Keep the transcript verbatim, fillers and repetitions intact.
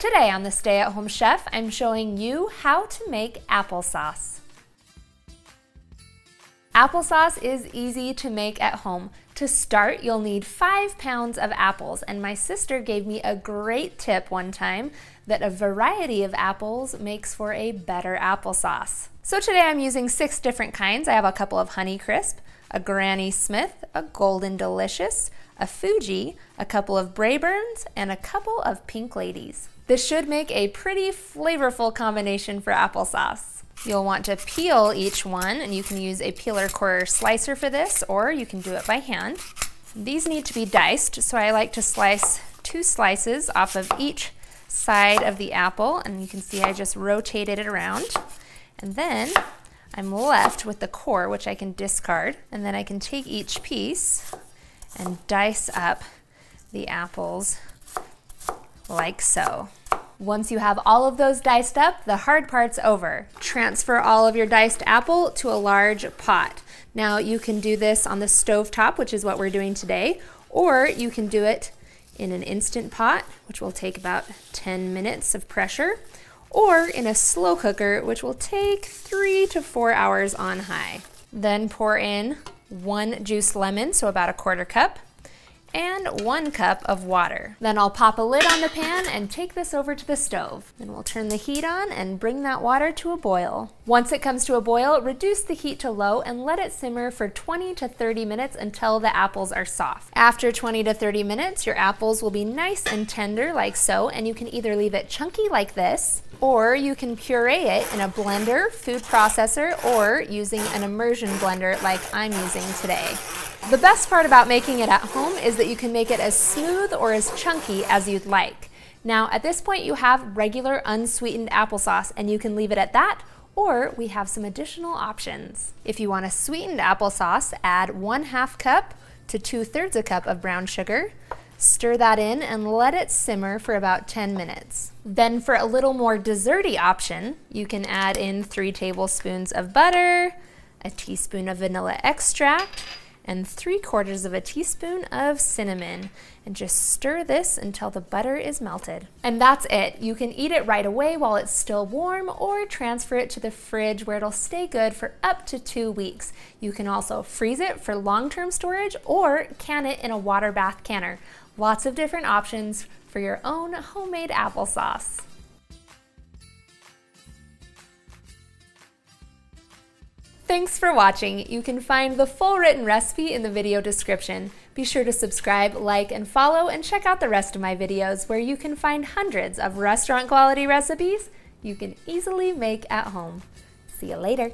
Today on The Stay At Home Chef, I'm showing you how to make applesauce. Applesauce is easy to make at home. To start, you'll need five pounds of apples, and my sister gave me a great tip one time that a variety of apples makes for a better applesauce. So today I'm using six different kinds. I have a couple of Honeycrisp, a Granny Smith, a Golden Delicious, a Fuji, a couple of Braeburns, and a couple of Pink Ladies. This should make a pretty flavorful combination for applesauce. You'll want to peel each one, and you can use a peeler quarter slicer for this, or you can do it by hand. These need to be diced, so I like to slice two slices off of each side of the apple, and you can see I just rotated it around. And then I'm left with the core, which I can discard, and then I can take each piece and dice up the apples like so. Once you have all of those diced up, the hard part's over. Transfer all of your diced apple to a large pot. Now you can do this on the stove top, which is what we're doing today, or you can do it in an instant pot, which will take about ten minutes of pressure, or in a slow cooker, which will take three to four hours on high. Then pour in one juice lemon, so about a quarter cup, and one cup of water. Then I'll pop a lid on the pan and take this over to the stove. Then we'll turn the heat on and bring that water to a boil. Once it comes to a boil, reduce the heat to low and let it simmer for twenty to thirty minutes until the apples are soft. After twenty to thirty minutes, your apples will be nice and tender like so, and you can either leave it chunky like this, or you can puree it in a blender, food processor, or using an immersion blender like I'm using today. The best part about making it at home is that you can make it as smooth or as chunky as you'd like. Now, at this point, you have regular unsweetened applesauce, and you can leave it at that, or we have some additional options. If you want a sweetened applesauce, add one half cup to two thirds a cup of brown sugar. Stir that in and let it simmer for about ten minutes. Then for a little more desserty option, you can add in three tablespoons of butter, a teaspoon of vanilla extract, and three quarters of a teaspoon of cinnamon. And just stir this until the butter is melted. And that's it. You can eat it right away while it's still warm, or transfer it to the fridge where it'll stay good for up to two weeks. You can also freeze it for long-term storage, or can it in a water bath canner. Lots of different options for your own homemade applesauce. Thanks for watching. You can find the full written recipe in the video description. Be sure to subscribe, like, and follow, and check out the rest of my videos where you can find hundreds of restaurant quality recipes you can easily make at home. See you later.